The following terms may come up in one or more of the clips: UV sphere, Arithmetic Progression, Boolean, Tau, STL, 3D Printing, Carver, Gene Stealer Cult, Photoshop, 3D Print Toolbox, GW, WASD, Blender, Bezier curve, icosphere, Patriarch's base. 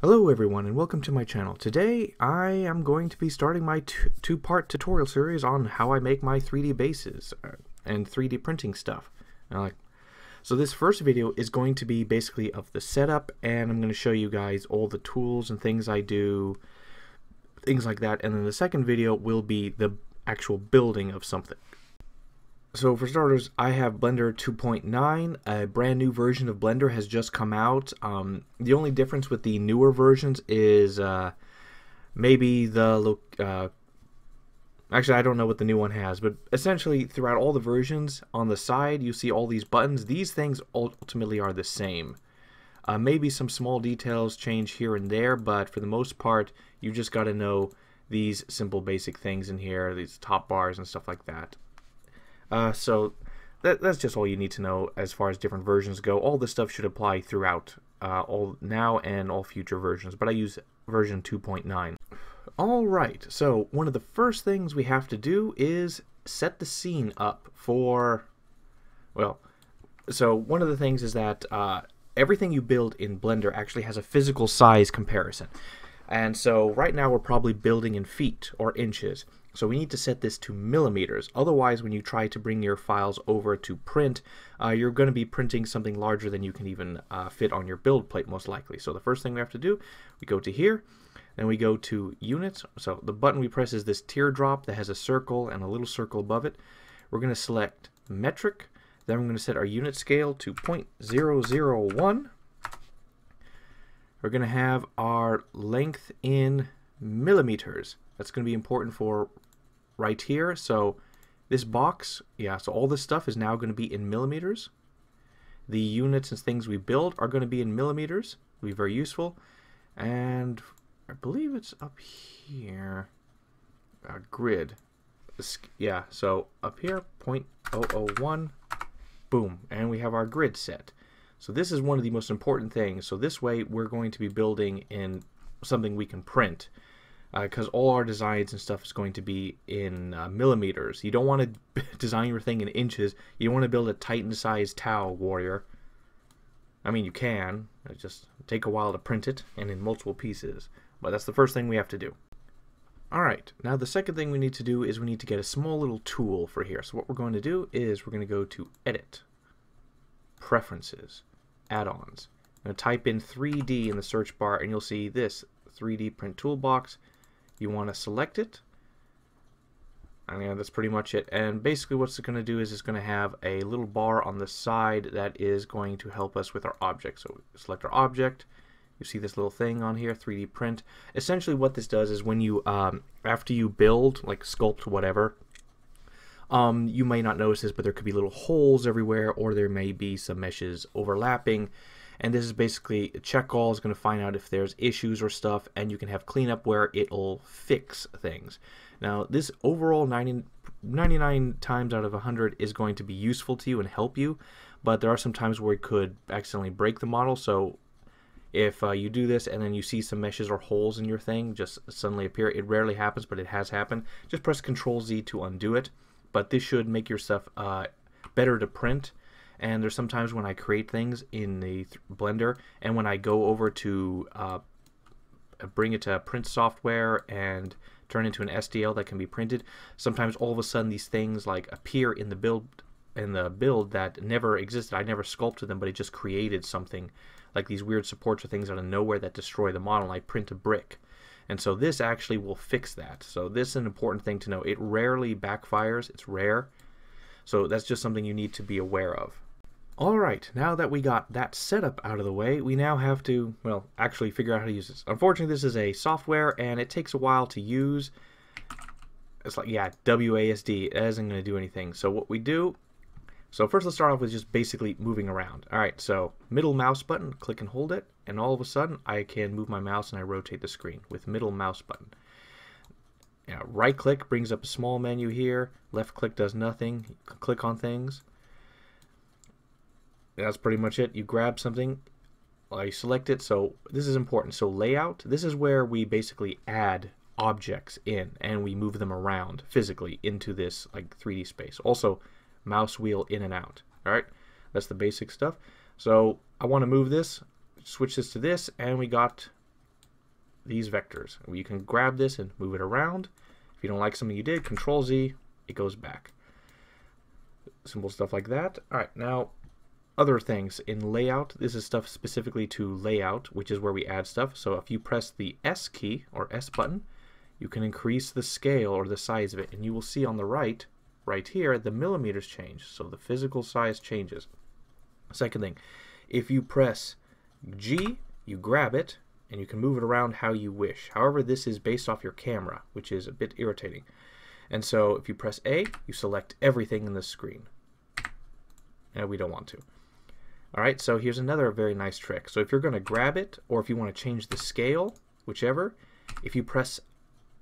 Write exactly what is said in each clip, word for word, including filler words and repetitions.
Hello everyone and welcome to my channel. Today I am going to be starting my two-part tutorial series on how I make my three D bases and three D printing stuff. Uh, so this first video is going to be basically of the setup, and I'm going to show you guys all the tools and things I do, things like that, and then the second video will be the actual building of something. So for starters, I have Blender two point nine. A brand new version of Blender has just come out. Um, the only difference with the newer versions is uh, maybe the... Uh, actually, I don't know what the new one has, but essentially throughout all the versions, on the side you see all these buttons. These things ultimately are the same. Uh, maybe some small details change here and there, but for the most part you just got to know these simple basic things in here, these top bars and stuff like that. Uh, so that, that's just all you need to know as far as different versions go. All this stuff should apply throughout uh, all now and all future versions, but I use version two point nine. Alright, so one of the first things we have to do is set the scene up for, well, so one of the things is that uh, everything you build in Blender actually has a physical size comparison. And so right now we're probably building in feet or inches. So we need to set this to millimeters. Otherwise, when you try to bring your files over to print, uh, you're going to be printing something larger than you can even uh, fit on your build plate, most likely. So the first thing we have to do, we go to here, then we go to units. So the button we press is this teardrop that has a circle and a little circle above it. We're going to select metric. Then we're going to set our unit scale to zero point zero zero one. We're going to have our length in millimeters. That's going to be important for right here. So this box, yeah, so all this stuff is now going to be in millimeters. The units and things we build are going to be in millimeters. It'll be very useful. And I believe it's up here. Uh, grid. Yeah, so up here, zero point zero zero one. Boom. And we have our grid set. So this is one of the most important things. So this way we're going to be building in something we can print, because uh, all our designs and stuff is going to be in uh, millimeters. You don't want to design your thing in inches. You don't want to build a Titan-sized Tau warrior. I mean, you can. It just take a while to print it and in multiple pieces. But that's the first thing we have to do. Alright, now the second thing we need to do is we need to get a small little tool for here. So what we're going to do is we're going to go to Edit, Preferences, Add-ons. I'm going to type in three D in the search bar and you'll see this three D Print Toolbox. You want to select it, and yeah, that's pretty much it. And basically what's it going to do is it's going to have a little bar on the side that is going to help us with our object. So select our object, you see this little thing on here, three D print. Essentially what this does is when you, um, after you build, like sculpt, whatever, um, you may not notice this, but there could be little holes everywhere, or there may be some meshes overlapping. And this is basically check all is going to find out if there's issues or stuff, and you can have cleanup where it'll fix things. Now this overall ninety, ninety-nine times out of one hundred is going to be useful to you and help you, but there are some times where it could accidentally break the model. So if uh, you do this and then you see some meshes or holes in your thing just suddenly appear, it rarely happens, but it has happened, just press control Z to undo it. But this should make your stuff uh, better to print. And there's sometimes when I create things in the th Blender, and when I go over to uh, bring it to print software and turn into an S T L that can be printed, sometimes all of a sudden these things like appear in the build in the build that never existed. I never sculpted them, but it just created something like these weird supports or things out of nowhere that destroy the model. And I print a brick, and so this actually will fix that. So this is an important thing to know. It rarely backfires. It's rare, so that's just something you need to be aware of. Alright, now that we got that setup out of the way, we now have to, well, actually figure out how to use this. Unfortunately, this is a software and it takes a while to use. It's like, yeah, W A S D, that isn't going to do anything. So what we do, so first let's start off with just basically moving around. Alright, so middle mouse button, click and hold it, and all of a sudden I can move my mouse and I rotate the screen with middle mouse button. Now, right click brings up a small menu here, left click does nothing, you can click on things. That's pretty much it. You grab something, I select it. So this is important. So layout, this is where we basically add objects in and we move them around physically into this like three D space. Also mouse wheel in and out. Alright, that's the basic stuff. So I want to move this, switch this to this, and we got these vectors. You can grab this and move it around. If you don't like something you did, Control Z, it goes back. Simple stuff like that. All right, now other things in layout. This is stuff specifically to layout, which is where we add stuff. So if you press the S key or S button, you can increase the scale or the size of it, and you will see on the right, right here, the millimeters change. So the physical size changes. Second thing, if you press G, you grab it, and you can move it around how you wish. However, this is based off your camera, which is a bit irritating. And so if you press A, you select everything in the screen. And we don't want to. All right, so here's another very nice trick. So if you're going to grab it, or if you want to change the scale, whichever, if you press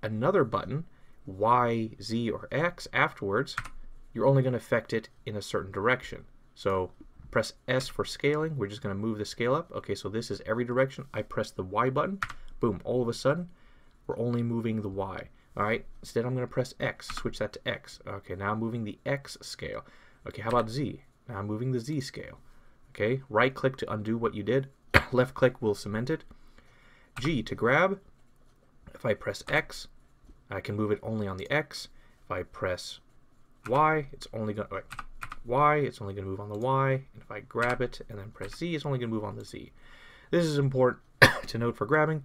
another button, Y, Z, or X afterwards, you're only going to affect it in a certain direction. So press S for scaling. We're just going to move the scale up. Okay, so this is every direction. I press the Y button. Boom, all of a sudden, we're only moving the Y. All right, instead I'm going to press X, switch that to X. Okay, now I'm moving the X scale. Okay, how about Z? Now I'm moving the Z scale. Okay, right click to undo what you did. Left click will cement it. G to grab. If I press X, I can move it only on the X. If I press Y, it's only going to Y, it's only going to move on the Y. And if I grab it and then press Z, it's only going to move on the Z. This is important to note for grabbing.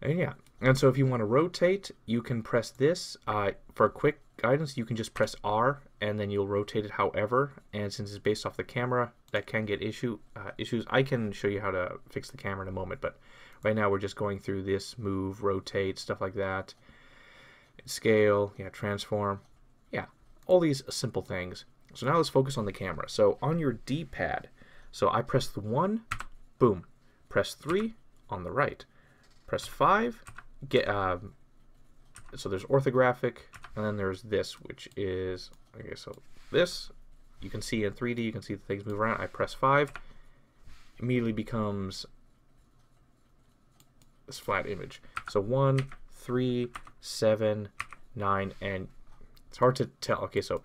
And yeah, and so if you want to rotate, you can press this. Uh, for quick guidance, you can just press R, and then you'll rotate it however. And since it's based off the camera, that can get issue uh, issues. I can show you how to fix the camera in a moment, but right now we're just going through this, move, rotate, stuff like that. Scale, yeah, transform, yeah, all these simple things. So now let's focus on the camera. So on your D-pad, so I press the one, boom, press three on the right. Press five, get, um, so there's orthographic, and then there's this, which is, okay, so this, you can see in three D, you can see the things move around. I press five, immediately becomes this flat image. So one, three, seven, nine, and it's hard to tell. Okay, so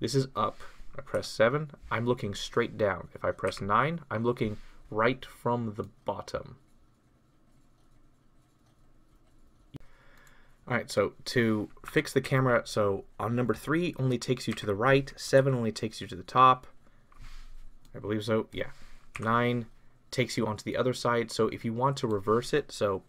this is up. I press seven, I'm looking straight down. If I press nine, I'm looking right from the bottom. Alright, so to fix the camera, so on number three only takes you to the right, seven only takes you to the top, I believe so, yeah. nine takes you onto the other side, so if you want to reverse it, so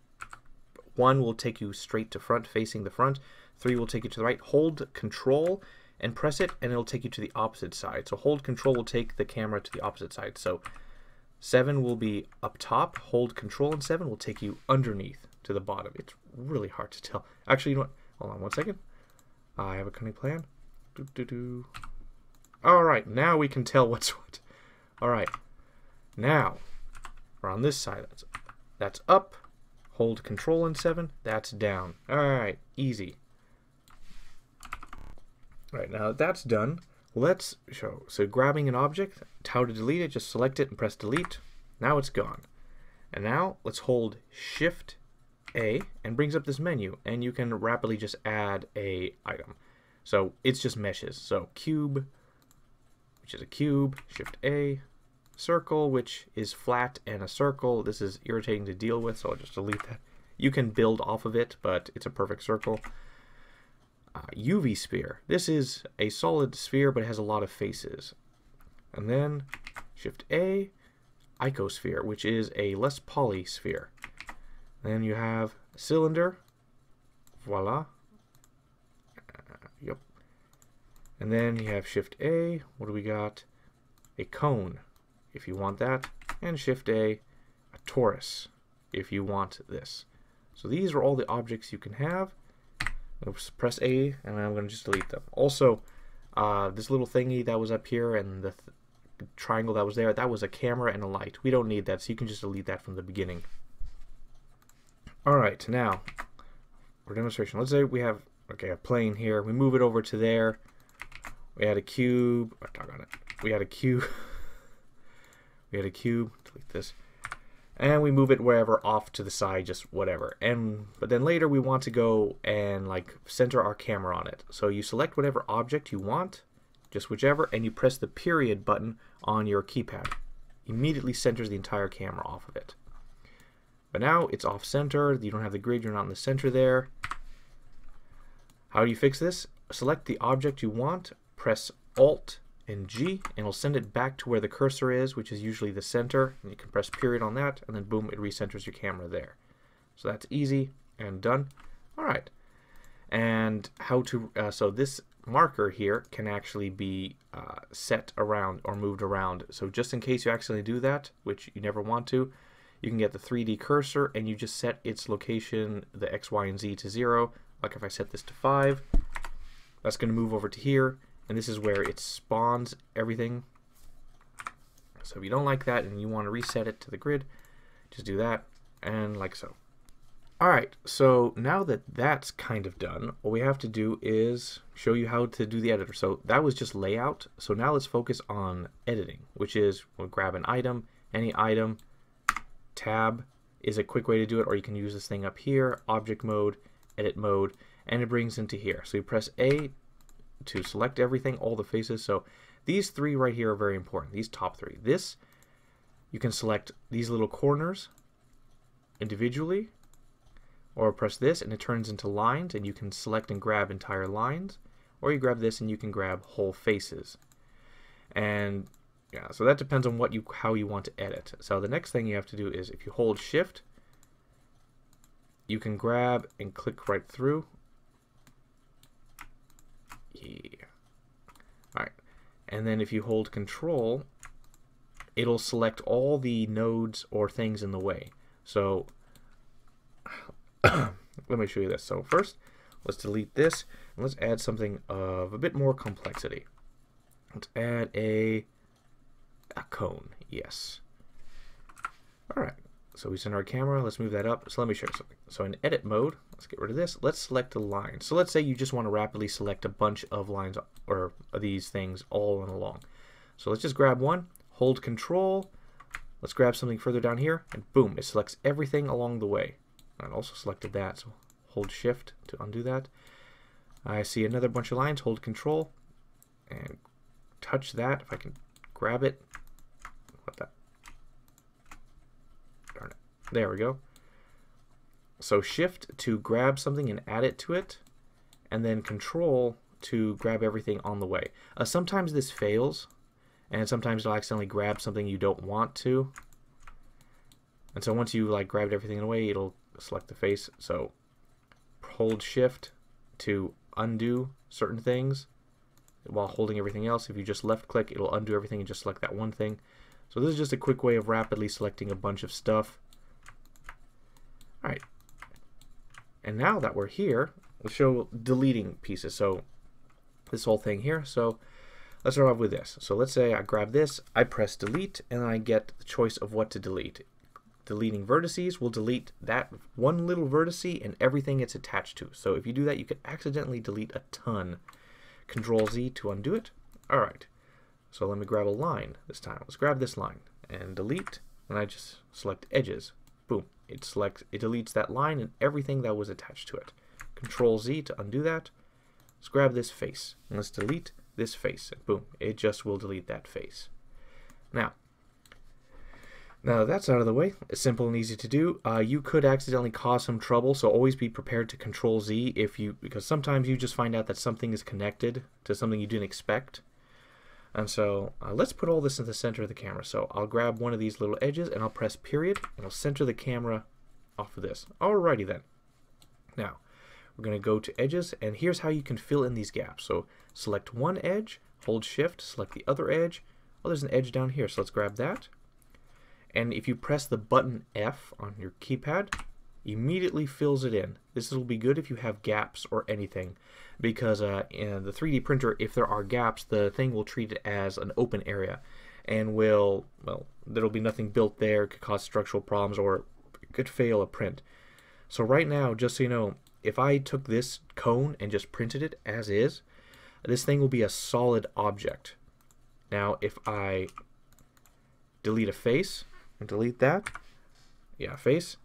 one will take you straight to front, facing the front, three will take you to the right, hold Control and press it, and it'll take you to the opposite side. So hold Control will take the camera to the opposite side, so seven will be up top, hold Control and seven will take you underneath to the bottom. It's really hard to tell. Actually, you know what? Hold on one second. I have a cunning plan. Do, do, do. All right, now we can tell what's what. All right, now we're on this side. That's, that's up. Hold Control and seven. That's down. All right, easy. All right, now that that's done, let's show. So grabbing an object, how to delete it, just select it and press delete. Now it's gone. And now let's hold Shift A and brings up this menu, and you can rapidly just add a item. So it's just meshes. So cube, which is a cube, Shift A, circle, which is flat and a circle. This is irritating to deal with, so I'll just delete that. You can build off of it, but it's a perfect circle. Uh, U V sphere. This is a solid sphere, but it has a lot of faces. And then Shift A, icosphere, which is a less poly sphere. Then you have cylinder, voila, uh, yep. And then you have Shift A, what do we got? A cone, if you want that, and Shift A, a torus, if you want this. So these are all the objects you can have. Oops, press A, and I'm going to just delete them. Also, uh, this little thingy that was up here and the th triangle that was there, that was a camera and a light. We don't need that, so you can just delete that from the beginning. Alright, now, for demonstration, let's say we have, okay, a plane here, we move it over to there, we had a cube, oh, doggone it, we had a cube, we had a cube, delete this, and we move it wherever, off to the side, just whatever, and, but then later we want to go and, like, center our camera on it, so you select whatever object you want, just whichever, and you press the period button on your keypad, immediately centers the entire camera off of it. But now it's off center. You don't have the grid. You're not in the center there. How do you fix this? Select the object you want, press Alt and G, and it'll send it back to where the cursor is, which is usually the center. And you can press period on that, and then boom, it recenters your camera there. So that's easy and done. All right. And how to, uh, so this marker here can actually be uh, set around or moved around. So just in case you accidentally do that, which you never want to, you can get the three D cursor and you just set its location, the X, Y, and Z to zero. Like if I set this to five, that's going to move over to here. And this is where it spawns everything. So if you don't like that and you want to reset it to the grid, just do that and like so. Alright, so now that that's kind of done, what we have to do is show you how to do the editor. So that was just layout. So now let's focus on editing, which is we'll grab an item, any item, tab is a quick way to do it, or you can use this thing up here, object mode, edit mode, and it brings into here. So you press A to select everything, all the faces. So these three right here are very important, these top three. This, you can select these little corners individually, or press this and it turns into lines, and you can select and grab entire lines, or you grab this and you can grab whole faces. And yeah, so that depends on what you how you want to edit. So the next thing you have to do is if you hold shift, you can grab and click right through. Yeah. All right. And then if you hold control, it'll select all the nodes or things in the way. So let me show you this. So first, let's delete this and let's add something of a bit more complexity. Let's add a, a cone. Yes. All right. So we send our camera. Let's move that up. So let me show you something. So in edit mode, let's get rid of this. Let's select a line. So let's say you just want to rapidly select a bunch of lines or these things all along. So let's just grab one, hold control. Let's grab something further down here and boom, it selects everything along the way. I also selected that, so hold shift to undo that. I see another bunch of lines, hold control and touch that. If I can grab it, what that? Darn it. There we go. So shift to grab something and add it to it, and then control to grab everything on the way. Uh, sometimes this fails, and sometimes it'll accidentally grab something you don't want to. And so once you like grabbed everything away, it'll select the face. So hold shift to undo certain things while holding everything else. If you just left click, it'll undo everything and just select that one thing. So this is just a quick way of rapidly selecting a bunch of stuff. All right. And now that we're here, we'll show deleting pieces. So this whole thing here. So let's start off with this. So let's say I grab this, I press delete, and I get the choice of what to delete. Deleting vertices will delete that one little vertex and everything it's attached to. So if you do that, you could accidentally delete a ton. Control Z to undo it. All right. So let me grab a line this time. Let's grab this line and delete. And I just select edges. Boom. It selects. It deletes that line and everything that was attached to it. Control Z to undo that. Let's grab this face and let's delete this face. Boom. It just will delete that face. Now. Now that's out of the way, it's simple and easy to do. Uh, you could accidentally cause some trouble, so always be prepared to Control Z if you, because sometimes you just find out that something is connected to something you didn't expect. And so uh, let's put all this in the center of the camera. So I'll grab one of these little edges and I'll press period and I'll center the camera off of this. Alrighty then. Now we're going to go to edges, and here's how you can fill in these gaps. So select one edge, hold shift, select the other edge. Oh, there's an edge down here, so let's grab that. And if you press the button F on your keypad, immediately fills it in. This will be good if you have gaps or anything, because uh, in the three D printer, if there are gaps, the thing will treat it as an open area and will, well, there'll be nothing built there. It could cause structural problems or it could fail a print. So right now, just so you know, if I took this cone and just printed it as is, this thing will be a solid object. Now, if I delete a face, and delete that, yeah, face.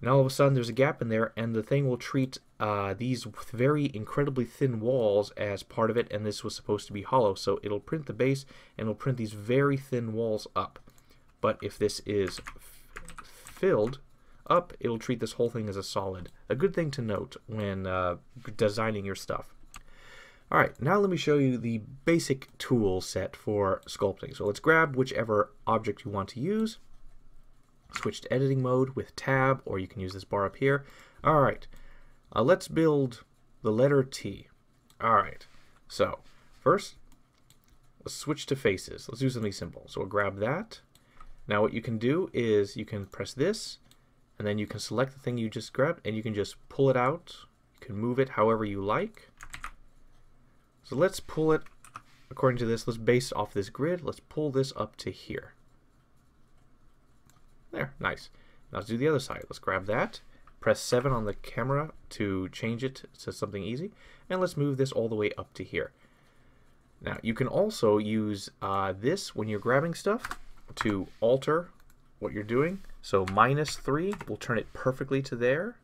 And all of a sudden there's a gap in there, and the thing will treat uh, these very incredibly thin walls as part of it, and this was supposed to be hollow. So it'll print the base, and it'll print these very thin walls up. But if this is f filled up, it'll treat this whole thing as a solid. A good thing to note when uh, designing your stuff. Alright, now let me show you the basic tool set for sculpting. So let's grab whichever object you want to use. Switch to editing mode with tab, or you can use this bar up here. Alright, uh, let's build the letter T. Alright, so first let's switch to faces. Let's do something simple. So we'll grab that. Now what you can do is you can press this, and then you can select the thing you just grabbed, and you can just pull it out. You can move it however you like. So let's pull it according to this. Let's base off this grid. Let's pull this up to here. There, nice. Now let's do the other side. Let's grab that. Press seven on the camera to change it to something easy. And let's move this all the way up to here. Now you can also use uh, this when you're grabbing stuff to alter what you're doing. So minus three will turn it perfectly to there,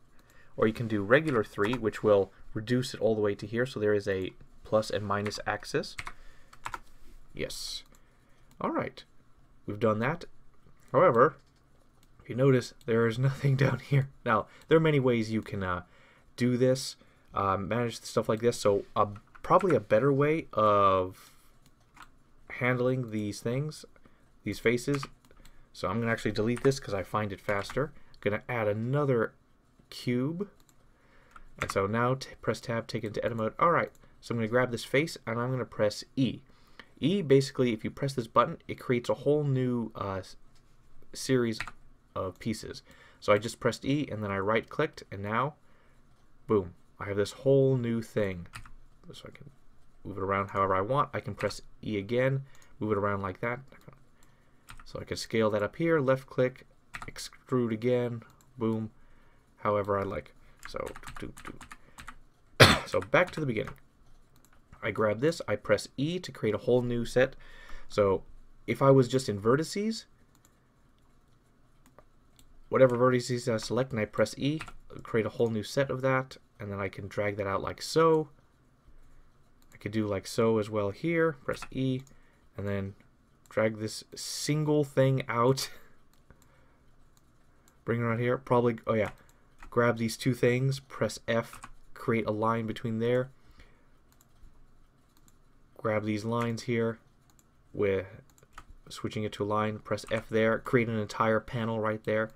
or you can do regular three, which will reduce it all the way to here, so there is a plus and minus axis. Yes. Alright, we've done that. However, if you notice, there is nothing down here. Now, there are many ways you can uh, do this, uh, manage stuff like this, so a, probably a better way of handling these things, these faces. So I'm going to actually delete this because I find it faster. I'm going to add another cube. And so now t press tab, take it into edit mode. Alright, so I'm going to grab this face and I'm going to press E. E, basically, if you press this button, it creates a whole new uh, series of pieces. So I just pressed E and then I right clicked, and now, boom, I have this whole new thing. So I can move it around however I want. I can press E again, move it around like that. So I can scale that up here, left click, extrude again, boom, however I like. So, do, do. So back to the beginning. I grab this, I press E to create a whole new set. So if I was just in vertices, whatever vertices I select and I press E, create a whole new set of that, and then I can drag that out like so. I could do like so as well here, press E, and then drag this single thing out, bring it around here, probably, oh yeah, grab these two things, press F, create a line between there, grab these lines here, with switching it to a line, press F there, create an entire panel right there.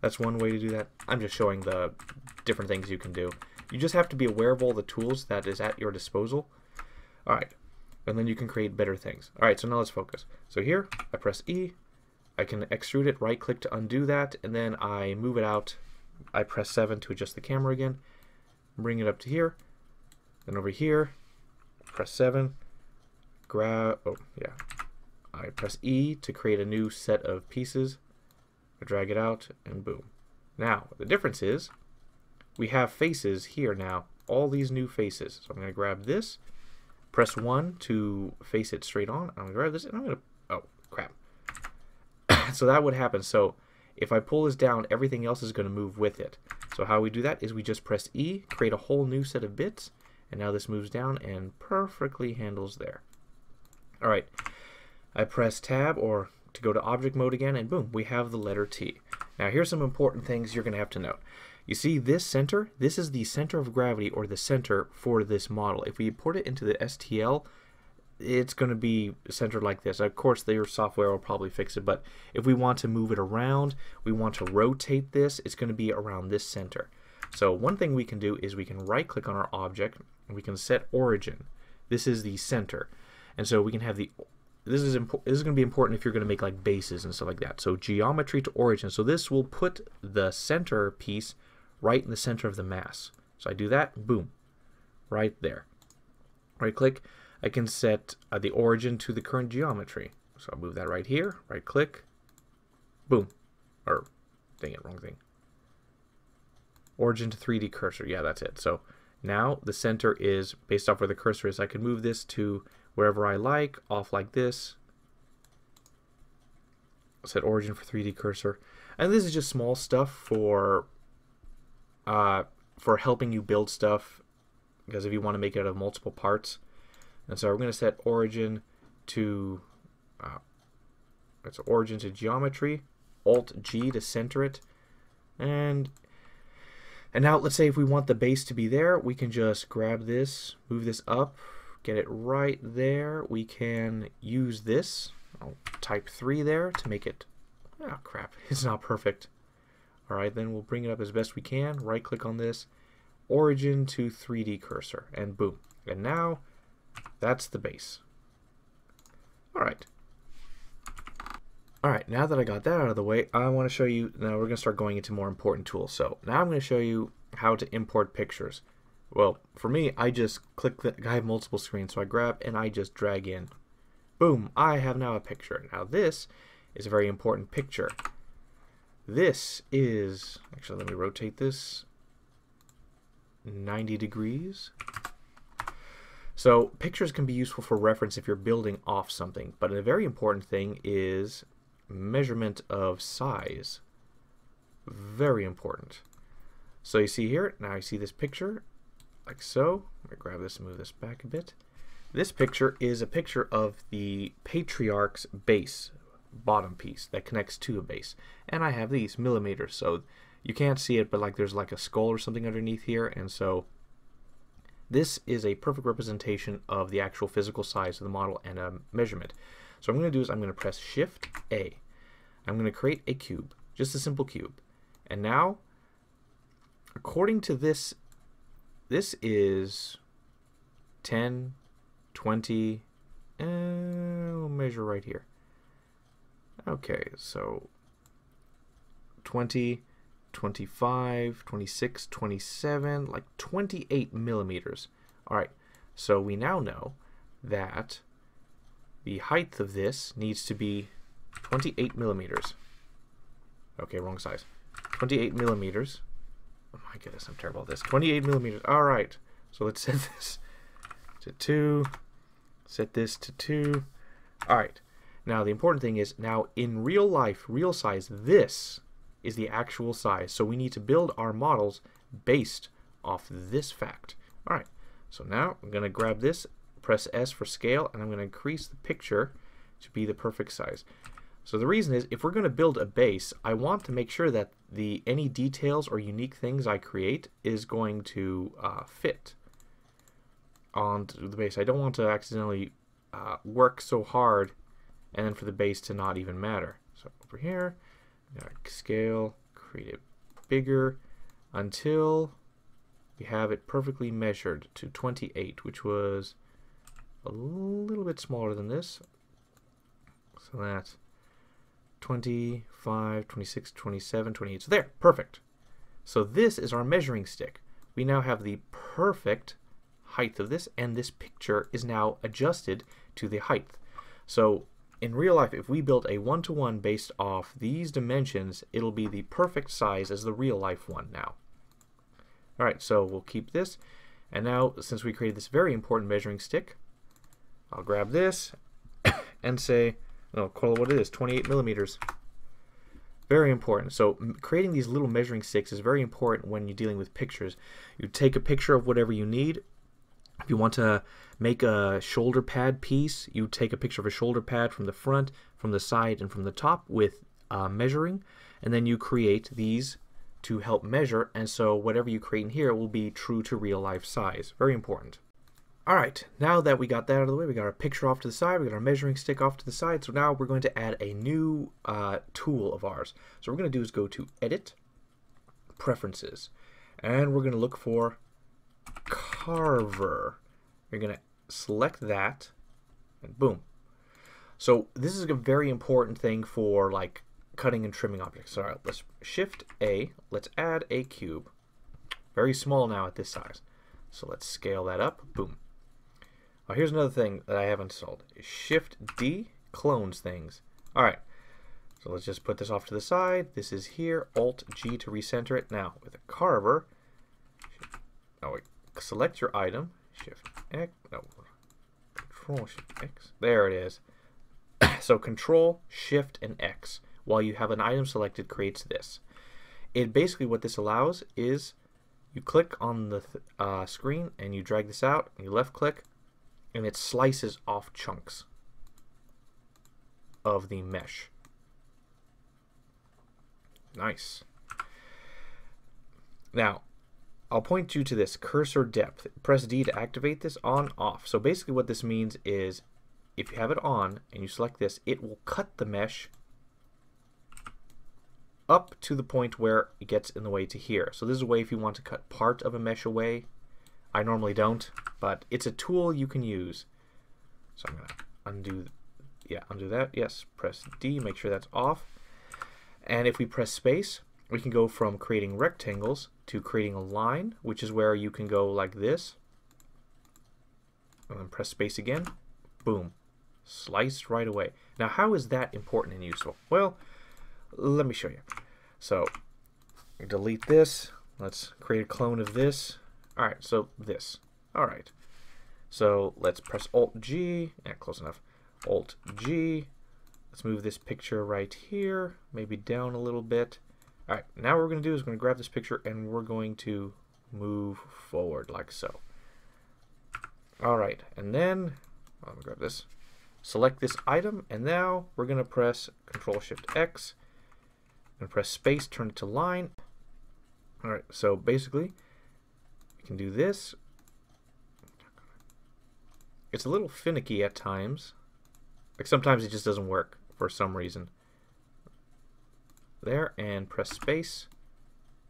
That's one way to do that. I'm just showing the different things you can do. You just have to be aware of all the tools that is at your disposal. Alright. And then you can create better things. Alright, so now let's focus. So here, I press E, I can extrude it, right click to undo that, and then I move it out, I press seven to adjust the camera again, bring it up to here, then over here, press seven, grab, oh yeah, I press E to create a new set of pieces, I drag it out, and boom. Now, the difference is, we have faces here now, all these new faces. So I'm going to grab this, press one to face it straight on. I'm going to grab this and I'm going to, oh crap. So that would happen. So if I pull this down, everything else is going to move with it. So how we do that is we just press E, create a whole new set of bits, and now this moves down and perfectly handles there. Alright, I press tab or to go to object mode again, and boom, we have the letter T. Now here's some important things you're going to have to note. You see this center? This is the center of gravity, or the center for this model. If we import it into the S T L, it's going to be centered like this. Of course, their software will probably fix it, but if we want to move it around, we want to rotate this, it's going to be around this center. So one thing we can do is we can right-click on our object, and we can set origin. This is the center. And so we can have the... This is, impo- this is going to be important if you're going to make like bases and stuff like that. So geometry to origin. So this will put the center piece right in the center of the mass. So I do that, boom, right there. Right click, I can set uh, the origin to the current geometry. So I'll move that right here, right click, boom, or dang it, wrong thing. Origin to three D cursor, yeah, that's it. So now the center is based off where the cursor is. I can move this to wherever I like, off like this. Set origin for three D cursor. And this is just small stuff for Uh, for helping you build stuff, because if you want to make it out of multiple parts. And so we're going to set origin to uh, it's origin to geometry, alt G to center it, And and now let's say if we want the base to be there, we can just grab this, move this up, get it right there. We can use this. I'll type three there to make it, oh crap, it's not perfect. Alright, then we'll bring it up as best we can, right click on this, origin to three D cursor, and boom. And now that's the base. Alright. Alright, now that I got that out of the way, I want to show you, now we're going to start going into more important tools. So now I'm going to show you how to import pictures. Well, for me, I just click, the, I have multiple screens, so I grab and I just drag in. Boom, I have now a picture. Now this is a very important picture. This is, actually let me rotate this ninety degrees. So pictures can be useful for reference if you're building off something, but a very important thing is measurement of size. Very important. So you see here, now I see this picture, like so. Let me grab this and move this back a bit. This picture is a picture of the Patriarch's base, bottom piece that connects to a base. And I have these millimeters, so you can't see it, but like there's like a skull or something underneath here, and so this is a perfect representation of the actual physical size of the model and a measurement. So what I'm going to do is I'm going to press Shift A. I'm going to create a cube, just a simple cube. And now, according to this, this is ten, twenty, and we'll measure right here. Okay, so twenty, twenty-five, twenty-six, twenty-seven, like twenty-eight millimeters. Alright, so we now know that the height of this needs to be twenty-eight millimeters. Okay, wrong size. twenty-eight millimeters. Oh my goodness, I'm terrible at this. twenty-eight millimeters. Alright, so let's set this to two. Set this to two. Alright. Now the important thing is, now in real life, real size, this is the actual size. So we need to build our models based off this fact. Alright, so now I'm going to grab this, press S for scale, and I'm going to increase the picture to be the perfect size. So the reason is, if we're going to build a base, I want to make sure that the any details or unique things I create is going to uh, fit onto the base. I don't want to accidentally uh, work so hard and then for the base to not even matter. So over here, scale, create it bigger until we have it perfectly measured to twenty-eight, which was a little bit smaller than this. So that's twenty-five, twenty-six, twenty-seven, twenty-eight. So there, perfect. So this is our measuring stick. We now have the perfect height of this, and this picture is now adjusted to the height. So in real life, if we build a one-to-one based off these dimensions, it'll be the perfect size as the real life one now. Alright, so we'll keep this. And now, since we created this very important measuring stick, I'll grab this and say, I'll call it what it is, twenty-eight millimeters. Very important. So creating these little measuring sticks is very important when you're dealing with pictures. You take a picture of whatever you need. If you want to make a shoulder pad piece, you take a picture of a shoulder pad from the front, from the side, and from the top with uh, measuring, and then you create these to help measure, and so whatever you create in here will be true to real life size. Very important. Alright, now that we got that out of the way, we got our picture off to the side, we got our measuring stick off to the side, so now we're going to add a new uh, tool of ours. So what we're going to do is go to Edit, Preferences, and we're going to look for Carver. You're going to select that and boom. So this is a very important thing for like cutting and trimming objects. So all right, let's Shift A. Let's add a cube. Very small now at this size. So let's scale that up. Boom. Now, here's another thing that I have installed. Shift D clones things. All right. So let's just put this off to the side. This is here. Alt G to recenter it. Now with a Carver, now we select your item, Shift X, no, Control Shift X, there it is. So Control Shift and X while you have an item selected creates this. It basically what this allows is you click on the th uh, screen and you drag this out and you left click and it slices off chunks of the mesh. Nice. Now, I'll point you to this cursor depth. Press D to activate this on off. So basically what this means is if you have it on and you select this, it will cut the mesh up to the point where it gets in the way to here. So this is a way if you want to cut part of a mesh away. I normally don't, but it's a tool you can use. So I'm going to undo, yeah, undo that. Yes, press D, make sure that's off. And if we press space, we can go from creating rectangles to creating a line, which is where you can go like this. And then press space again. Boom. Sliced right away. Now, how is that important and useful? Well, let me show you. So delete this. Let's create a clone of this. All right, so this. All right. So let's press Alt-G. Yeah, close enough. Alt-G. Let's move this picture right here, maybe down a little bit. All right, now what we're going to do is we're going to grab this picture and we're going to move forward like so. All right, and then I'm going to grab this. Select this item, and now we're going to press Control Shift X and press space, turn it to line. All right, so basically, you can do this. It's a little finicky at times. Like sometimes it just doesn't work for some reason. There, and press space,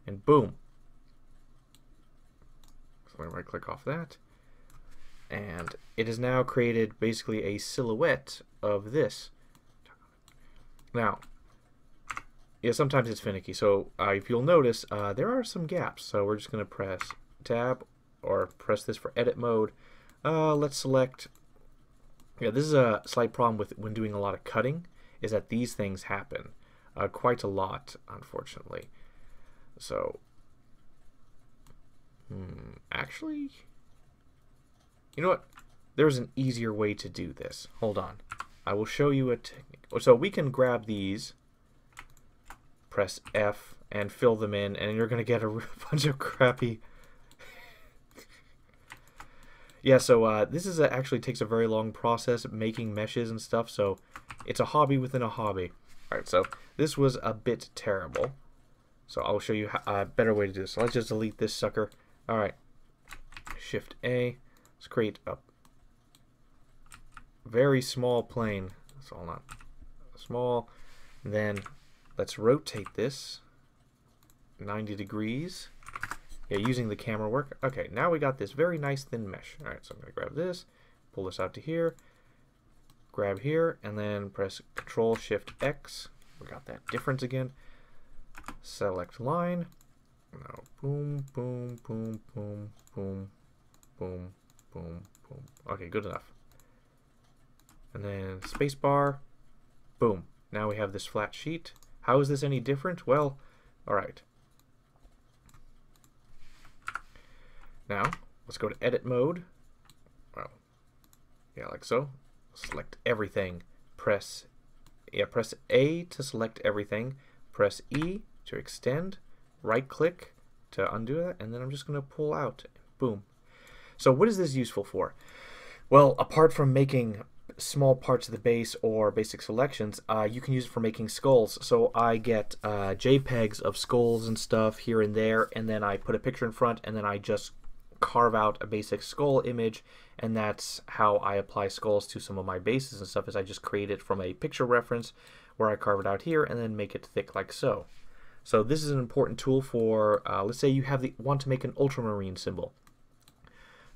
and boom. So I'm going to right click off that. And it has now created basically a silhouette of this. Now, yeah, sometimes it's finicky. So uh, if you'll notice, uh, there are some gaps. So we're just going to press tab or press this for edit mode. Uh, let's select. Yeah, this is a slight problem with when doing a lot of cutting is that these things happen. Uh, quite a lot, unfortunately. So, hmm, actually, you know what? There's an easier way to do this. Hold on. I will show you a technique. So we can grab these, press F, and fill them in, and you're going to get a bunch of crappy... Yeah, so uh, this is a, actually takes a very long process, making meshes and stuff, so it's a hobby within a hobby. Alright, so this was a bit terrible. So I'll show you a better way to do this. So let's just delete this sucker. Alright, Shift A. Let's create a very small plane. It's all not small. And then let's rotate this ninety degrees. Yeah, using the camera work. Okay, now we got this very nice thin mesh. Alright, so I'm going to grab this, pull this out to here. Grab here and then press Control Shift X. We got that difference again. Select line. Now boom, boom, boom, boom, boom, boom, boom, boom. Okay, good enough. And then spacebar. Boom. Now we have this flat sheet. How is this any different? Well, all right. Now let's go to edit mode. Well, yeah, like so. Select everything. Press yeah, press A to select everything. Press E to extend. Right click to undo that, and then I'm just going to pull out. Boom. So what is this useful for? Well, apart from making small parts of the base or basic selections, uh, you can use it for making skulls. So I get uh, JPEGs of skulls and stuff here and there, and then I put a picture in front, and then I just carve out a basic skull image, and that's how I apply skulls to some of my bases and stuff, is I just create it from a picture reference where I carve it out here and then make it thick like so. So this is an important tool for, uh, let's say you have the want to make an ultramarine symbol.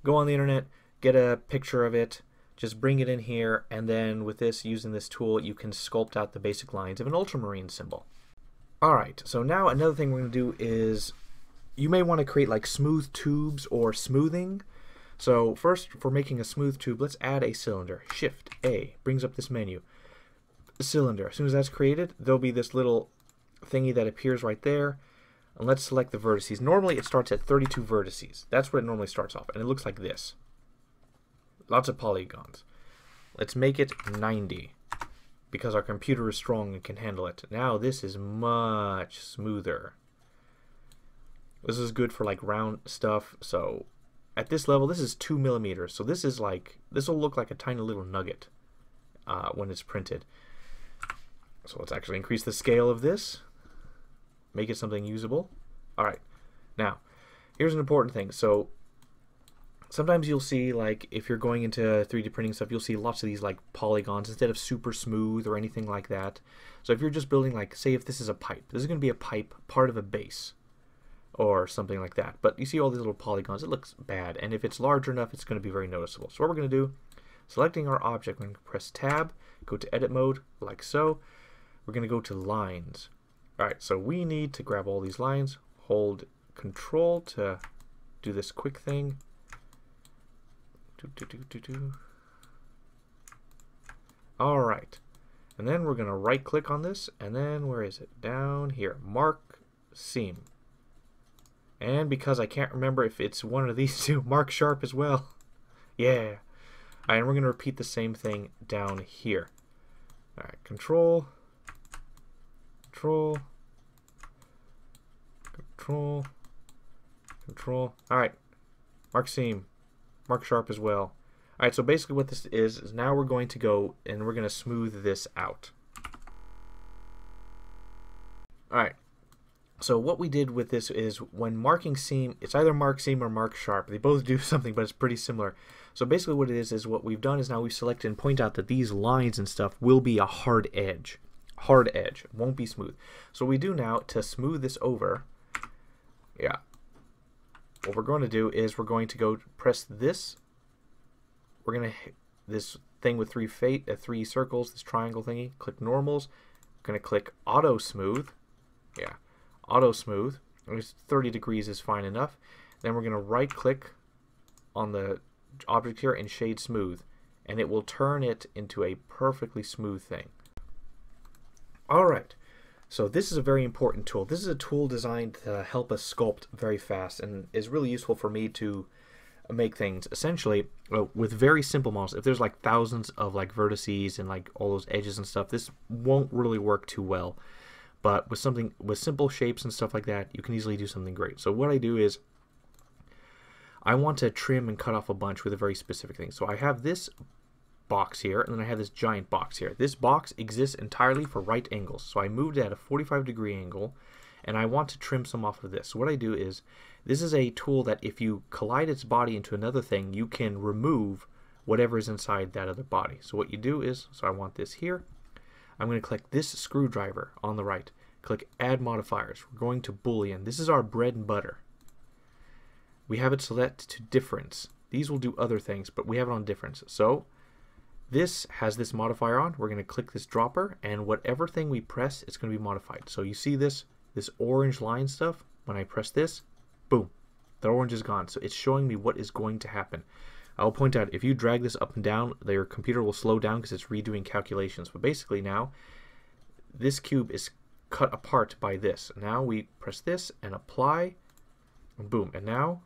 Go on the internet, get a picture of it, just bring it in here, and then with this, using this tool, you can sculpt out the basic lines of an ultramarine symbol. Alright, so now another thing we're going to do is you may want to create like smooth tubes or smoothing. So first, for making a smooth tube, let's add a cylinder. Shift A brings up this menu. Cylinder. As soon as that's created, there'll be this little thingy that appears right there. And let's select the vertices. Normally it starts at thirty-two vertices. That's what it normally starts off. And it looks like this. Lots of polygons. Let's make it ninety. Because our computer is strong and can handle it. Now this is much smoother. This is good for like round stuff. So at this level, this is two millimeters. So this is like, this will look like a tiny little nugget uh, when it's printed. So let's actually increase the scale of this, make it something usable. All right, Now, here's an important thing. So sometimes you'll see, like, if you're going into three D printing stuff, you'll see lots of these like polygons instead of super smooth or anything like that. So if you're just building, like, say if this is a pipe, this is going to be a pipe part of a base or something like that. But you see all these little polygons, it looks bad. And if it's large enough, it's going to be very noticeable. So what we're going to do, selecting our object, we're going to press tab, go to edit mode, like so. We're going to go to lines. All right, so we need to grab all these lines, hold control to do this quick thing. Do, do, do, do, do. All right, and then we're going to right click on this, and then where is it? Down here, mark seam. And because I can't remember if it's one of these two, mark sharp as well. Yeah. All right, and we're going to repeat the same thing down here. All right, control, control, control, control. All right, mark seam, mark sharp as well. All right, so basically what this is, is now we're going to go and we're going to smooth this out. All right. So what we did with this is when marking seam, it's either mark seam or mark sharp. They both do something, but it's pretty similar. So basically what it is is what we've done is now we've selected and point out that these lines and stuff will be a hard edge. Hard edge. It won't be smooth. So what we do now to smooth this over, yeah, what we're going to do is we're going to go press this. We're going to hit this thing with three, fate, uh, three circles, this triangle thingy, click normals. Going to click auto smooth. Yeah. Auto smooth, thirty degrees is fine enough. Then we're going to right click on the object here and shade smooth, and it will turn it into a perfectly smooth thing. Alright, so this is a very important tool. This is a tool designed to help us sculpt very fast and is really useful for me to make things essentially with very simple models. If there's like thousands of like vertices and like all those edges and stuff, this won't really work too well. But with something with simple shapes and stuff like that, you can easily do something great. So what I do is I want to trim and cut off a bunch with a very specific thing. So I have this box here, and then I have this giant box here. This box exists entirely for right angles. So I moved it at a forty-five degree angle, and I want to trim some off of this. So what I do is, this is a tool that if you collide its body into another thing, you can remove whatever is inside that other body. So what you do is, so I want this here. I'm going to click this screwdriver on the right. Click Add Modifiers. We're going to Boolean. This is our bread and butter. We have it set to Difference. These will do other things, but we have it on Difference. So this has this modifier on. We're going to click this dropper, and whatever thing we press, it's going to be modified. So you see this, this orange line stuff. When I press this, boom, the orange is gone. So it's showing me what is going to happen. I'll point out, if you drag this up and down, your computer will slow down because it's redoing calculations. But basically now, this cube is cut apart by this. Now we press this and apply, and boom. And now,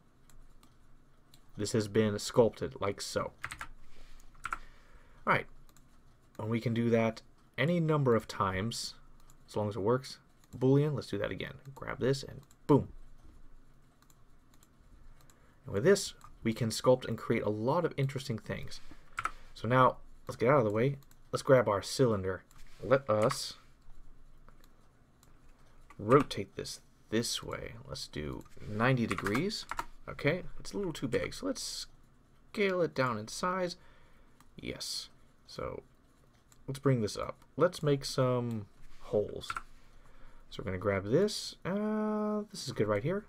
this has been sculpted like so. All right, and we can do that any number of times, as long as it works. Boolean, let's do that again. Grab this and boom. And with this, we can sculpt and create a lot of interesting things. So now, let's get out of the way. Let's grab our cylinder. Let us rotate this this way. Let's do ninety degrees. Okay, it's a little too big, so let's scale it down in size. Yes. So let's bring this up. Let's make some holes. So we're going to grab this. Uh, this is good right here.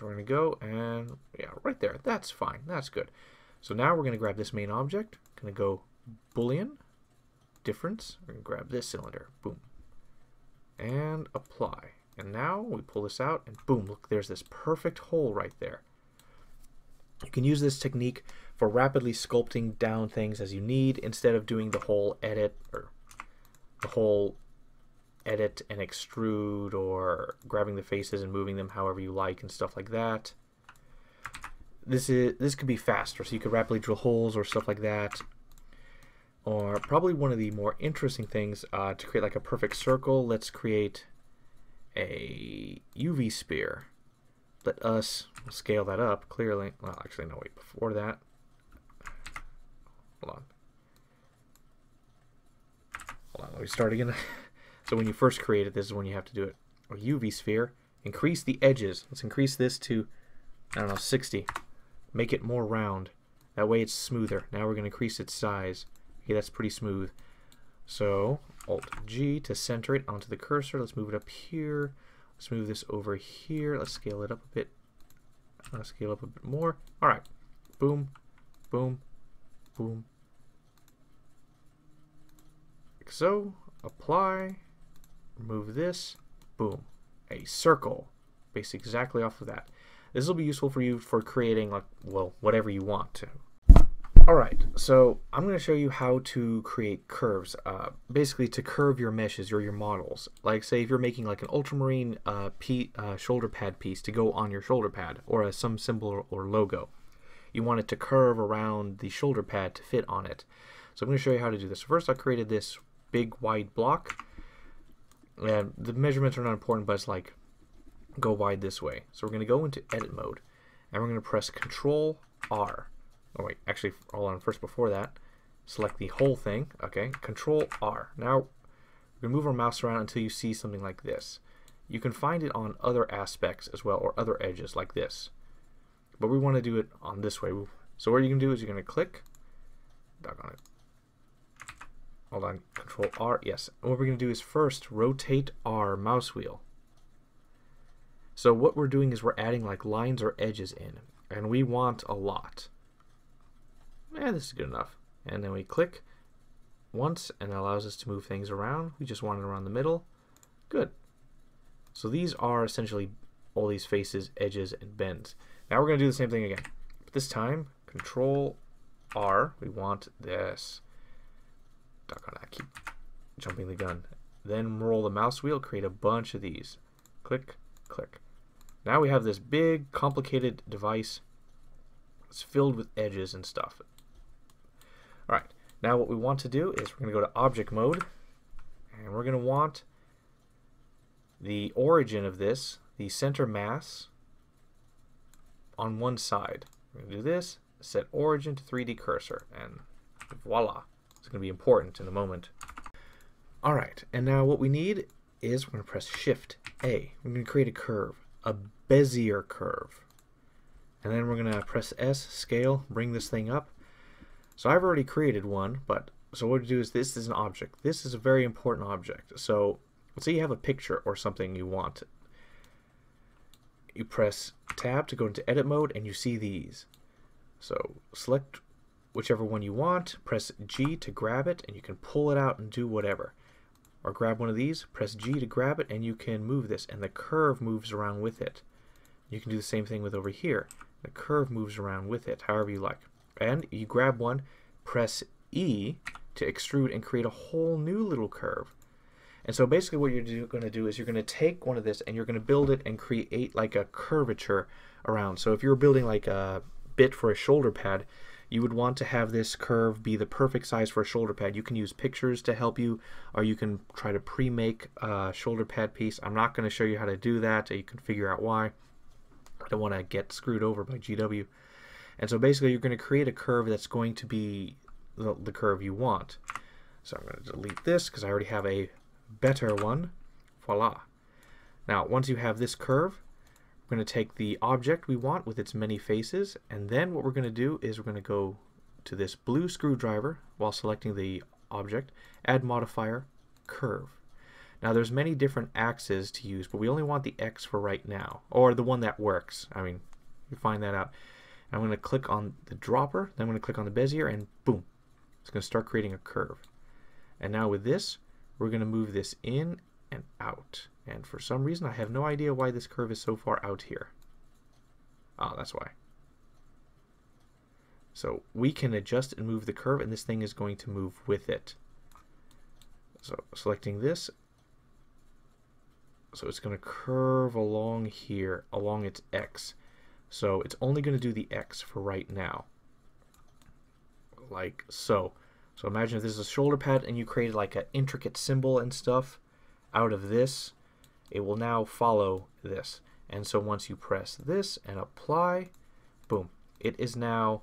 We're going to go and, yeah, right there. That's fine. That's good. So now we're going to grab this main object. Going to go Boolean, difference. We're going to grab this cylinder. Boom. And apply. And now we pull this out and boom, look, there's this perfect hole right there. You can use this technique for rapidly sculpting down things as you need instead of doing the whole edit or the whole edit and extrude or grabbing the faces and moving them however you like and stuff like that. This is this could be faster, so you could rapidly drill holes or stuff like that. Or probably one of the more interesting things uh, to create like a perfect circle, let's create a U V sphere. Let us scale that up clearly. Well, actually, no, wait, before that. Hold on. Hold on, let me start again. So when you first create it, this is when you have to do it. A U V sphere, Increase the edges. Let's increase this to, I don't know, sixty. Make it more round. That way it's smoother. Now we're going to increase its size. Okay, that's pretty smooth. So Alt G to center it onto the cursor. Let's move it up here. Let's move this over here. Let's scale it up a bit. Let's scale up a bit more. All right. Boom, boom, boom. Like so. Apply. Remove this. Boom. A circle based exactly off of that. This will be useful for you for creating, like, well, whatever you want to. Alright, so I'm going to show you how to create curves. Uh, basically, to curve your meshes or your models. Like, say, if you're making like an ultramarine uh, p uh, shoulder pad piece to go on your shoulder pad, or uh, some symbol or, or logo. You want it to curve around the shoulder pad to fit on it. So I'm going to show you how to do this. First, I created this big wide block. And the measurements are not important, but it's like, go wide this way. So we're going to go into edit mode, and we're going to press Control R. Oh wait, actually, hold on, first before that, select the whole thing, okay, Control R. Now, we move our mouse around until you see something like this. You can find it on other aspects as well, or other edges like this. But we want to do it on this way. So what you're going to do is you're going to click, doggone it, hold on, Control R, yes. And what we're going to do is first rotate our mouse wheel. So what we're doing is we're adding like lines or edges in, and we want a lot. Yeah, this is good enough. And then we click once, and it allows us to move things around. We just want it around the middle. Good. So these are essentially all these faces, edges, and bends. Now we're going to do the same thing again. But this time, Control R. We want this. Doggone, I keep jumping the gun. Then roll the mouse wheel, create a bunch of these. Click, click. Now we have this big, complicated device. It's filled with edges and stuff. Alright, now what we want to do is we're going to go to object mode, and we're going to want the origin of this, the center mass, on one side. We're going to do this, set origin to three D cursor, and voila. It's going to be important in a moment. Alright, and now what we need is we're going to press Shift A. We're going to create a curve, a Bezier curve. And then we're going to press S, scale, bring this thing up. So I've already created one, but so what we do is this is an object. This is a very important object. So let's say you have a picture or something you want. You press Tab to go into edit mode, and you see these. So select whichever one you want, press G to grab it, and you can pull it out and do whatever. Or grab one of these, press G to grab it, and you can move this, and the curve moves around with it. You can do the same thing with over here. The curve moves around with it, however you like. And you grab one, press E to extrude and create a whole new little curve. And so basically what you're going to do is you're going to take one of this and you're going to build it and create like a curvature around. So if you're building like a bit for a shoulder pad, you would want to have this curve be the perfect size for a shoulder pad. You can use pictures to help you, or you can try to pre-make a shoulder pad piece. I'm not going to show you how to do that. You can figure out why. I don't want to get screwed over by G W. And so basically you're going to create a curve that's going to be the, the curve you want. So I'm going to delete this because I already have a better one. Voila. Now once you have this curve, we're going to take the object we want with its many faces, and then what we're going to do is we're going to go to this blue screwdriver while selecting the object, add modifier, curve. Now there's many different axes to use, but we only want the X for right now, or the one that works. I mean, you find that out. I'm going to click on the dropper, then I'm going to click on the Bezier, and boom, it's going to start creating a curve. And now with this, we're going to move this in and out. And for some reason, I have no idea why this curve is so far out here. Ah, that's why. So we can adjust and move the curve, and this thing is going to move with it. So selecting this. So it's going to curve along here, along its X. So it's only going to do the X for right now. Like so. So imagine if this is a shoulder pad and you created like an intricate symbol and stuff out of this. It will now follow this. And so once you press this and apply, boom. It is now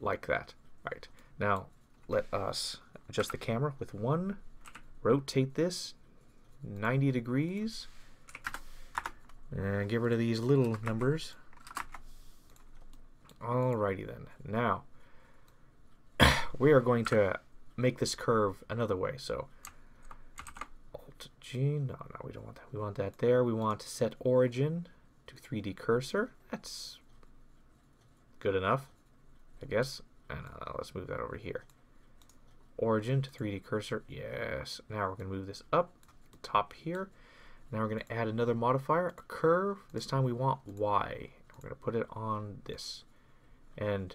like that. Right. Now let us adjust the camera with one. Rotate this ninety degrees. And get rid of these little numbers. Alrighty then. Now, we are going to make this curve another way. So, Alt-G. No, no, we don't want that. We want that there. We want to set origin to three D cursor. That's good enough, I guess. And uh, let's move that over here. Origin to three D cursor. Yes. Now we're going to move this up top here. Now we're going to add another modifier, a curve. This time we want Y. We're going to put it on this. And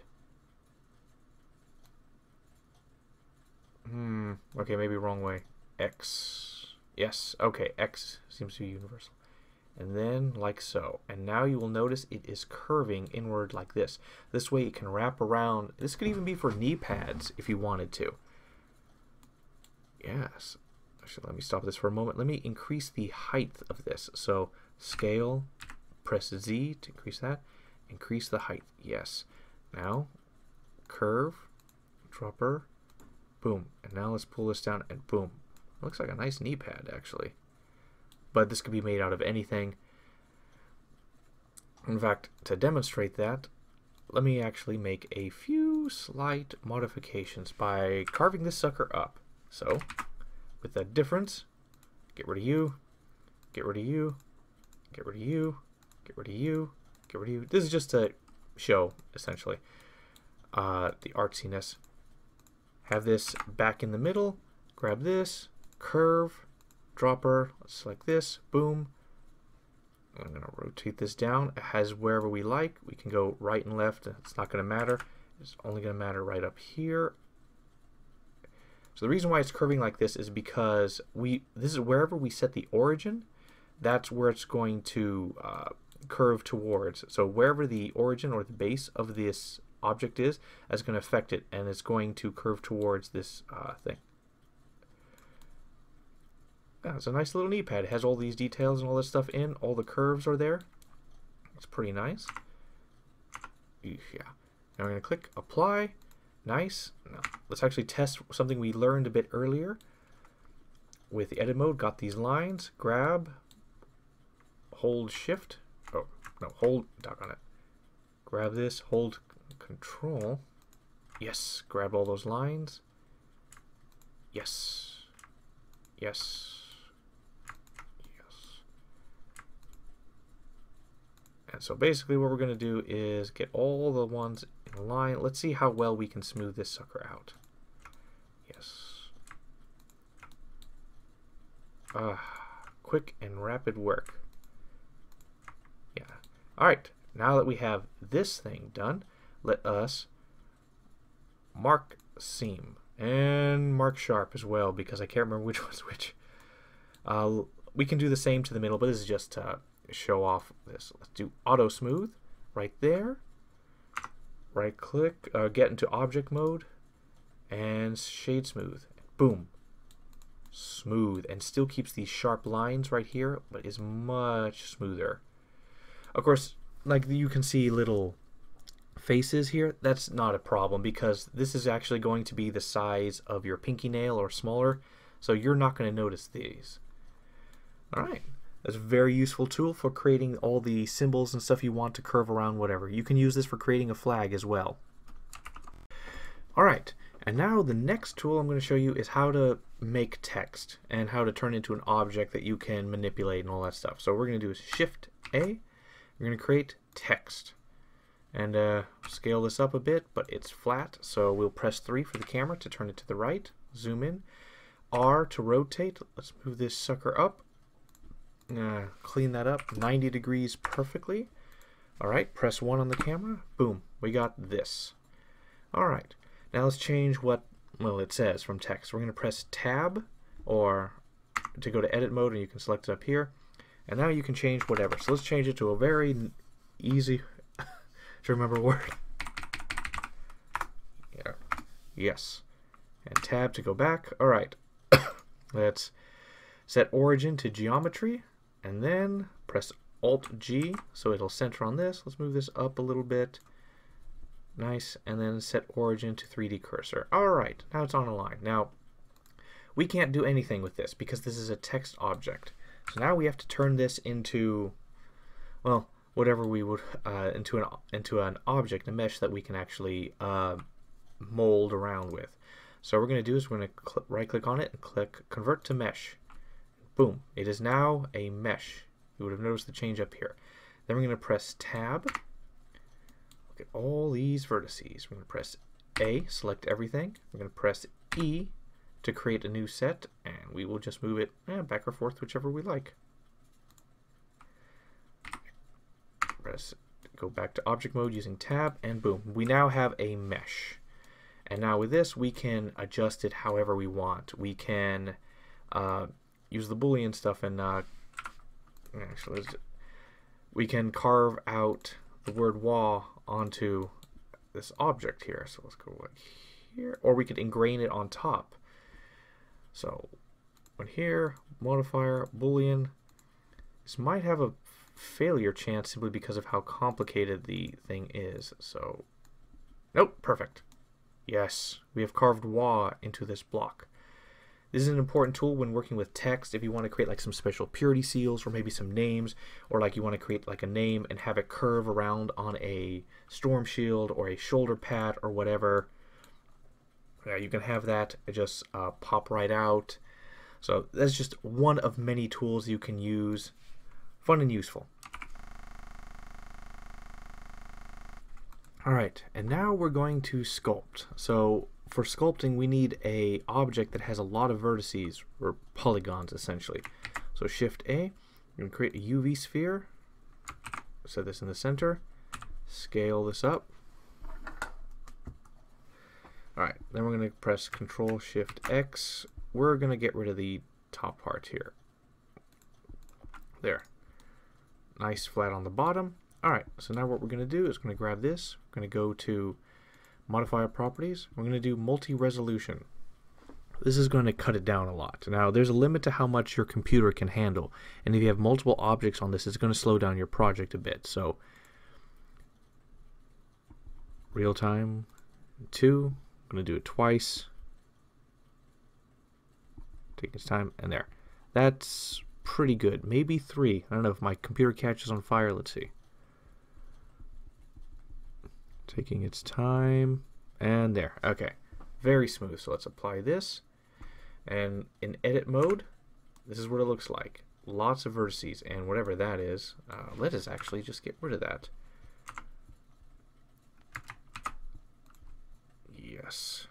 hmm, okay, maybe wrong way. X. Yes, okay, X seems to be universal. And then like so. And now you will notice it is curving inward like this. This way it can wrap around. This could even be for knee pads if you wanted to. Yes. Actually, let me stop this for a moment. Let me increase the height of this. So scale, press Z to increase that. Increase the height. Yes. Now curve, dropper, boom. And now let's pull this down and boom. Looks like a nice knee pad actually. But this could be made out of anything. In fact, to demonstrate that, let me actually make a few slight modifications by carving this sucker up. So, with that difference, get rid of you, get rid of you, get rid of you, get rid of you, get rid of you. This is just to show, essentially, uh, the artsiness. Have this back in the middle, grab this, curve, dropper, let's select this, boom. I'm going to rotate this down. It has wherever we like. We can go right and left. It's not going to matter. It's only going to matter right up here. So the reason why it's curving like this is because we this is wherever we set the origin, that's where it's going to uh, curve towards. So wherever the origin or the base of this object is, that's going to affect it, and it's going to curve towards this uh, thing. Yeah, it's a nice little knee pad. It has all these details and all this stuff in. All the curves are there. It's pretty nice. Yeah. Now we're going to click apply. Nice. Now, let's actually test something we learned a bit earlier. With the edit mode, got these lines. Grab. Hold shift. Oh, no. Hold. Dock on it. Grab this. Hold control. Yes. Grab all those lines. Yes. Yes. And so basically what we're going to do is get all the ones in line. Let's see how well we can smooth this sucker out. Yes. Ah, quick and rapid work. Yeah. Alright, now that we have this thing done, let us mark seam and mark sharp as well, because I can't remember which one's which. Uh, we can do the same to the middle, but this is just uh, show off this. Let's do auto smooth right there. Right click, uh, get into object mode and shade smooth. Boom. Smooth, and still keeps these sharp lines right here, but is much smoother. Of course, like you can see little faces here. That's not a problem because this is actually going to be the size of your pinky nail or smaller, so you're not going to notice these. All right. That's a very useful tool for creating all the symbols and stuff you want to curve around, whatever. You can use this for creating a flag as well. Alright, and now the next tool I'm going to show you is how to make text and how to turn into an object that you can manipulate and all that stuff. So what we're going to do is Shift A. We're going to create text. And uh, scale this up a bit, but it's flat, so we'll press three for the camera to turn it to the right. Zoom in. R to rotate. Let's move this sucker up. Uh, clean that up ninety degrees perfectly. Alright, press one on the camera. Boom, we got this. Alright, now let's change what well it says from text. We're going to press tab or to go to edit mode, and you can select it up here. And now you can change whatever. So let's change it to a very easy to remember word. Yeah. Yes. And tab to go back. Alright, let's set origin to geometry. And then press Alt-G so it'll center on this. Let's move this up a little bit. Nice. And then set origin to three D cursor. Alright, now it's on a line. Now, we can't do anything with this because this is a text object. So now we have to turn this into well, whatever we would uh, into an into an object, a mesh that we can actually uh, mold around with. So what we're going to do is we're going to right-click on it and click Convert to Mesh. Boom! It is now a mesh. You would have noticed the change up here. Then we're going to press Tab. Look at all these vertices. We're going to press A, select everything. We're going to press E to create a new set, and we will just move it eh, back or forth, whichever we like. Press go back to object mode using Tab, and boom, we now have a mesh. And now with this, we can adjust it however we want. We can uh, use the Boolean stuff, and uh, actually, we can carve out the word "wall" onto this object here. So let's go like here, or we could ingrain it on top. So when here, modifier Boolean, this might have a failure chance simply because of how complicated the thing is. So nope, perfect. Yes, we have carved wah into this block. This is an important tool when working with text. If you want to create like some special purity seals, or maybe some names, or like you want to create like a name and have it curve around on a storm shield or a shoulder pad or whatever, yeah, you can have that just uh, pop right out. So that's just one of many tools you can use. Fun and useful. Alright, and now we're going to sculpt. So for sculpting, we need a object that has a lot of vertices, or polygons essentially. So Shift A, we're going to create a U V sphere, set this in the center, scale this up. Alright, then we're going to press Control Shift X. We're going to get rid of the top part here. There. Nice flat on the bottom. Alright, so now what we're going to do is going to grab this, we're going to go to Modifier Properties, we're going to do Multi-Resolution. This is going to cut it down a lot. Now there's a limit to how much your computer can handle, and if you have multiple objects on this, it's going to slow down your project a bit. So Real Time two, I'm going to do it twice, take its time, and there. That's pretty good. Maybe three. I don't know if my computer catches on fire. Let's see. Taking its time, and there. Okay, very smooth. So let's apply this, and in edit mode, this is what it looks like. Lots of vertices, and whatever that is, uh, let us actually just get rid of that. Yes.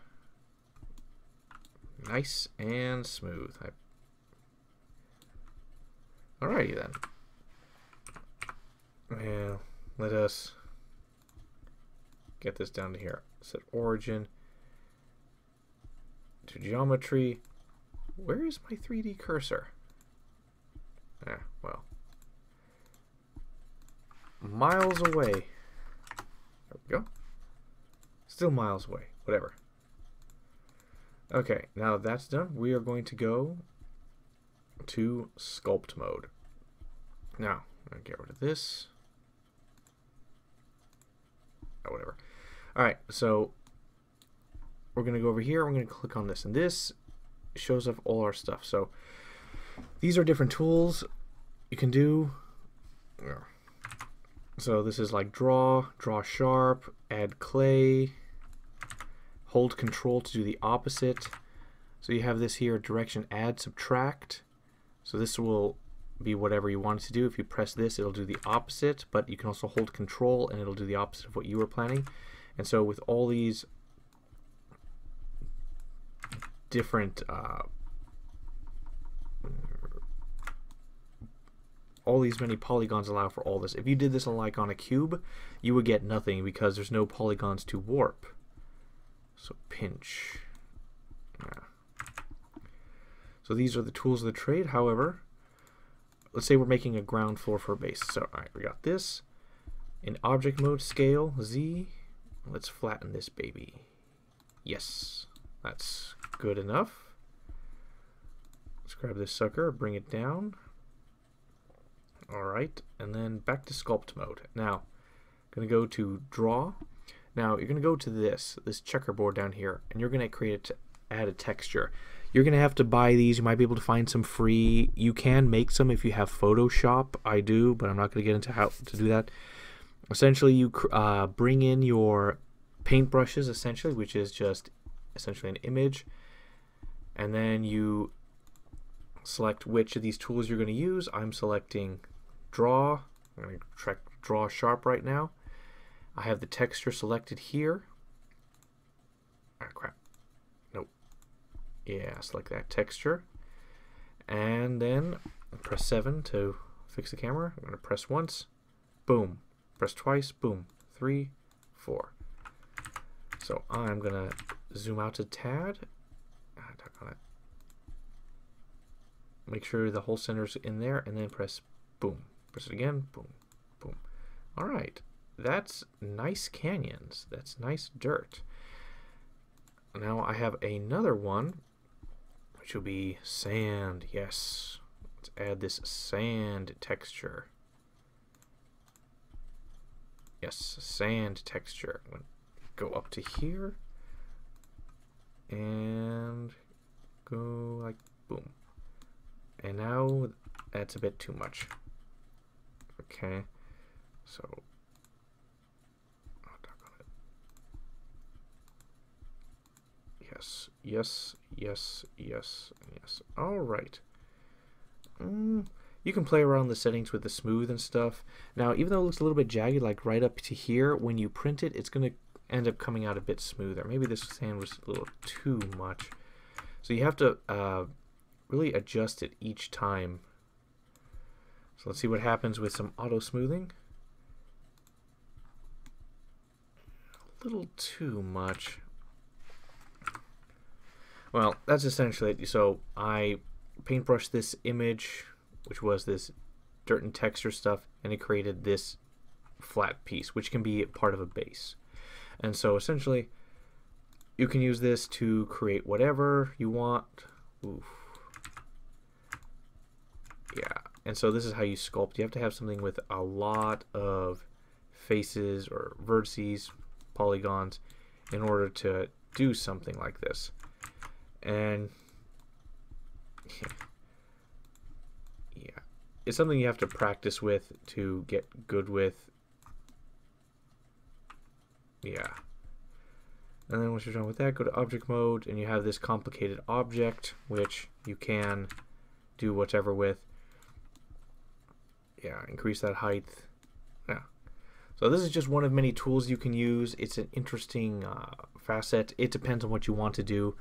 Nice and smooth. I Alrighty then. Yeah, let us get this down to here. Set origin to geometry. Where is my three D cursor? Ah, well. Miles away. There we go. Still miles away. Whatever. Okay, now that that's done, we are going to go to sculpt mode. Now, I'm going to get rid of this. Oh, whatever. Alright, so we're going to go over here. We're going to click on this, and this shows up all our stuff. So these are different tools you can do. So this is like draw, draw sharp, add clay, hold control to do the opposite. So you have this here, direction add, subtract. So this will be whatever you want it to do. If you press this, it'll do the opposite, but you can also hold control and it'll do the opposite of what you were planning. And so with all these different uh, all these many polygons allow for all this. If you did this on like on a cube, you would get nothing because there's no polygons to warp. So pinch. Yeah. So these are the tools of the trade. However, let's say we're making a ground floor for a base. So all right, we got this. In object mode, scale, Z. Let's flatten this baby. Yes, that's good enough. Let's grab this sucker, bring it down. All right, and then back to sculpt mode. Now, I'm gonna go to draw. Now you're gonna go to this, this checkerboard down here, and you're gonna create it to add a texture. You're going to have to buy these. You might be able to find some free. You can make some if you have Photoshop. I do, but I'm not going to get into how to do that. Essentially, you uh, bring in your paintbrushes, essentially, which is just essentially an image. And then you select which of these tools you're going to use. I'm selecting Draw. I'm going to track Draw Sharp right now. I have the texture selected here. Ah, crap. Nope. Yeah, select that texture. And then press seven to fix the camera. I'm going to press once. Boom. Press twice. Boom. Three, four. So I'm going to zoom out a tad. Make sure the whole center's in there, and then press boom. Press it again. Boom. Boom. All right. That's nice canyons. That's nice dirt. Now I have another one, which will be sand. Yes. Let's add this sand texture. Yes, sand texture. I'm going to go up to here and go like boom. And now that's a bit too much. Okay. So Yes, yes, yes, yes, yes. All right. Mm, you can play around the settings with the smooth and stuff. Now, even though it looks a little bit jagged, like right up to here, when you print it, it's going to end up coming out a bit smoother. Maybe this sand was a little too much. So you have to uh, really adjust it each time. So let's see what happens with some auto smoothing. A little too much. Well, that's essentially it. So I paintbrushed this image, which was this dirt and texture stuff, and it created this flat piece, which can be part of a base. And so essentially, you can use this to create whatever you want. Oof. Yeah, and so this is how you sculpt. You have to have something with a lot of faces or vertices, polygons, in order to do something like this. And yeah, it's something you have to practice with to get good with. Yeah. And then once you're done with that, go to object mode, and you have this complicated object, which you can do whatever with. Yeah, increase that height. Yeah. So this is just one of many tools you can use. It's an interesting uh, facet. It depends on what you want to do.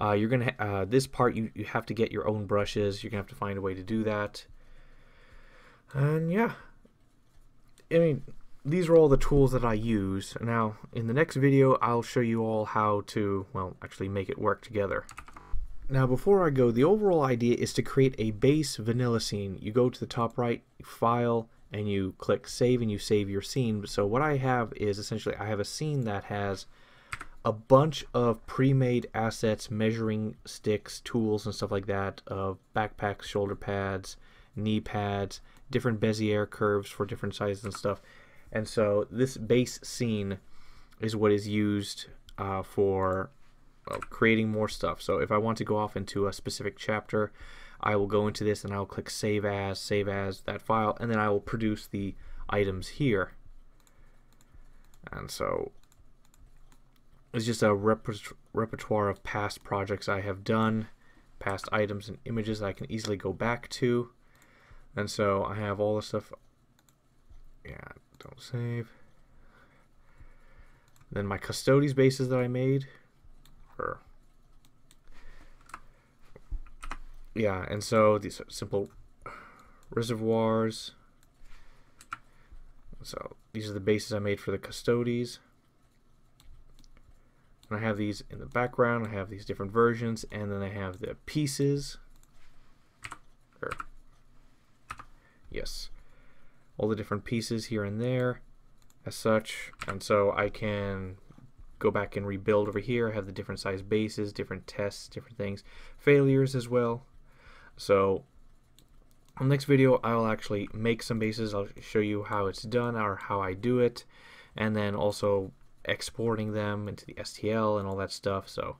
Uh, you're gonna uh, this part you, you have to get your own brushes. You're gonna have to find a way to do that. And yeah, I mean, these are all the tools that I use. Now in the next video I'll show you all how to, well, actually make it work together. Now before I go, the overall idea is to create a base vanilla scene. You go to the top right, file, and you click save, and you save your scene. So what I have is essentially I have a scene that has a bunch of pre-made assets, measuring sticks, tools, and stuff like that, of backpacks, shoulder pads, knee pads, different Bezier curves for different sizes and stuff. And so this base scene is what is used uh, for well, creating more stuff. So if I want to go off into a specific chapter, I will go into this and I'll click save as, save as that file, and then I will produce the items here. And so it's just a repertoire of past projects I have done, past items and images that I can easily go back to. And so I have all the stuff. Yeah, don't save. Then my custodies bases that I made. Or, yeah, and so these simple reservoirs. So these are the bases I made for the custodies. I have these in the background, I have these different versions, and then I have the pieces. Or, yes, all the different pieces here and there as such. And so I can go back and rebuild over here. I have the different size bases, different tests, different things, failures as well. So on the next video I'll actually make some bases. I'll show you how it's done or how I do it, and then also exporting them into the S T L and all that stuff. So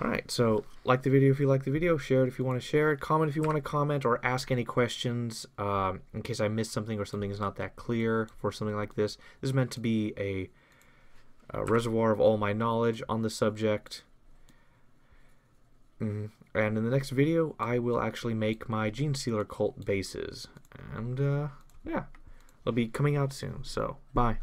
Alright, so like the video if you like the video, share it if you want to share it, comment if you want to comment, or ask any questions um, in case I missed something or something is not that clear for something like this. This is meant to be a, a reservoir of all my knowledge on the subject. Mm-hmm. And in the next video, I will actually make my Gene Stealer Cult bases. And uh, yeah, they'll be coming out soon, so bye.